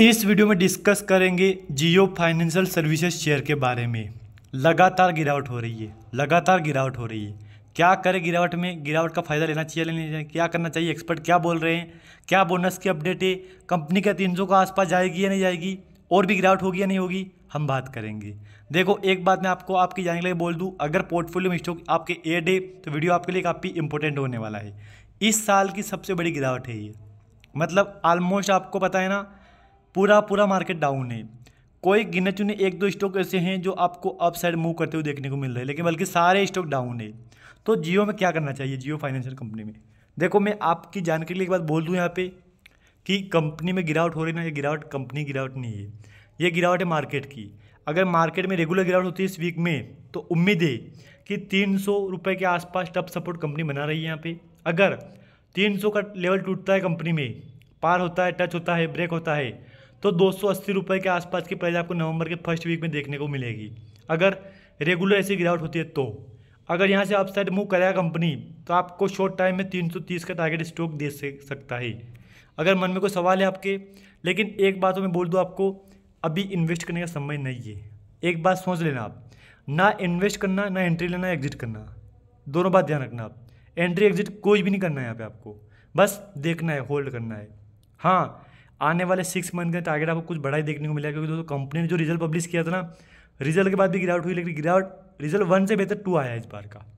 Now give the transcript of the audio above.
इस वीडियो में डिस्कस करेंगे जियो फाइनेंशियल सर्विसेज शेयर के बारे में। लगातार गिरावट हो रही है, क्या करें गिरावट में? गिरावट का फ़ायदा लेना चाहिए क्या करना चाहिए? एक्सपर्ट क्या बोल रहे हैं? क्या बोनस की अपडेट है? कंपनी क्या 300 के आसपास जाएगी या नहीं जाएगी? और भी गिरावट होगी या नहीं होगी, हम बात करेंगे। देखो, एक बात मैं आपको आपकी जानने के लिए बोल दूँ, अगर पोर्टफोलियो में स्टॉक आपके ऐड है तो वीडियो आपके लिए काफ़ी इंपॉर्टेंट होने वाला है। इस साल की सबसे बड़ी गिरावट है ये, मतलब ऑलमोस्ट आपको पता है ना, पूरा मार्केट डाउन है। कोई गिने चुने एक दो स्टॉक ऐसे हैं जो आपको अप साइड मूव करते हुए देखने को मिल रहे हैं, लेकिन बल्कि सारे स्टॉक डाउन है। तो जियो में क्या करना चाहिए, जियो फाइनेंशियल कंपनी में? देखो, मैं आपकी जानकारी के लिए एक बात बोल दूं यहाँ पे कि कंपनी में गिरावट हो रही ना, ये गिरावट कंपनी गिरावट नहीं है, ये गिरावट है मार्केट की। अगर मार्केट में रेगुलर गिरावट होती है इस वीक में, तो उम्मीद है कि 300 रुपये के आसपास टफ सपोर्ट कंपनी बना रही है। यहाँ पर अगर 300 का लेवल टूटता है, कंपनी में पार होता है, टच होता है, ब्रेक होता है, तो 280 रुपये के आसपास की प्राइस आपको नवंबर के फर्स्ट वीक में देखने को मिलेगी, अगर रेगुलर ऐसी गिरावट होती है तो। अगर यहाँ से अपसाइड मूव करेगा कंपनी, तो आपको शॉर्ट टाइम में 330 का टारगेट स्टॉक दे सकता है, अगर मन में कोई सवाल है आपके। लेकिन एक बात तो मैं बोल दूँ आपको, अभी इन्वेस्ट करने का समय नहीं है। एक बात सोच लेना आप, ना इन्वेस्ट करना, ना एंट्री लेना, एग्जिट करना, दोनों बात ध्यान रखना आप। एंट्री एग्जिट कोई भी नहीं करना है यहाँ पर आपको, बस देखना है, होल्ड करना है। हाँ, आने वाले 6 मंथ का टारगेट आपको कुछ बड़ा ही देखने को मिला, क्योंकि दोस्तों कंपनी ने जो रिजल्ट पब्लिश किया था ना, रिजल्ट के बाद भी गिरावट हुई, लेकिन रिजल्ट 1 से बेहतर 2 आया इस बार का।